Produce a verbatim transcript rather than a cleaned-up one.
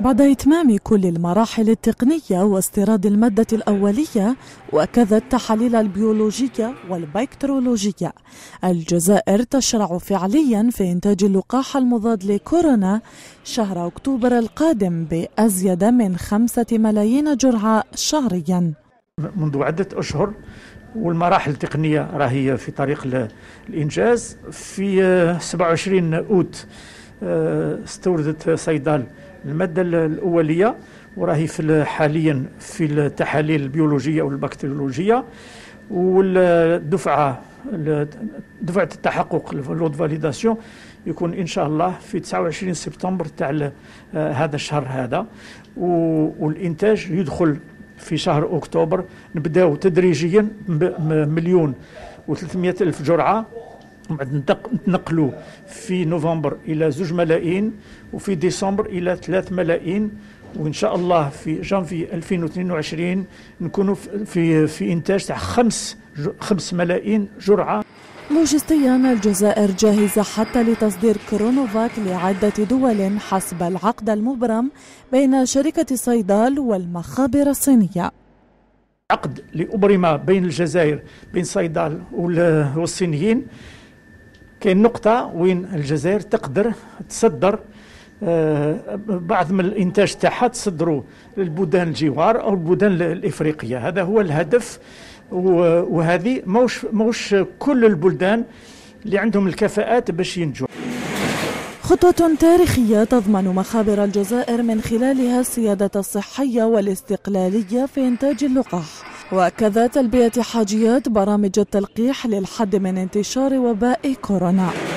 بعد إتمام كل المراحل التقنية واستيراد المادة الأولية وكذا التحاليل البيولوجية والبكتيرولوجية، الجزائر تشرع فعليا في إنتاج اللقاح المضاد لكورونا شهر أكتوبر القادم بأزيد من خمسة ملايين جرعة شهريا. منذ عدة أشهر والمراحل التقنية راهي في طريق الإنجاز. في سبعة وعشرين أوت استوردت صيدال المادة الأولية وراهي في حاليا في التحاليل البيولوجية والبكتيرولوجية، والدفعة دفعة التحقق لود فاليداسيون يكون إن شاء الله في تسعة وعشرين سبتمبر تاع هذا الشهر هذا، والإنتاج يدخل في شهر أكتوبر. نبداو تدريجيا مليون وثلاثمائة ألف جرعة، بعد نتنقلوا في نوفمبر إلى زوج ملايين، وفي ديسمبر إلى ثلاث ملايين، وإن شاء الله في جانفي ألفين واثنين وعشرين نكونوا في في إنتاج تاع خمس خمس ملايين جرعة. لوجستيا الجزائر جاهزة حتى لتصدير كرونوفاك لعدة دول حسب العقد المبرم بين شركة صيدال والمخابر الصينية. عقد لأبرم بين الجزائر بين صيدال والصينيين، كاين نقطة وين الجزائر تقدر تصدر بعض من الإنتاج تاعها، تصدروا للبلدان الجوار أو البلدان الإفريقية. هذا هو الهدف، وهذه موش موش كل البلدان اللي عندهم الكفاءات باش ينجوا. خطوة تاريخية تضمن مخابر الجزائر من خلالها السيادة الصحية والاستقلالية في إنتاج اللقاح، وكذا تلبية حاجيات برامج التلقيح للحد من انتشار وباء كورونا.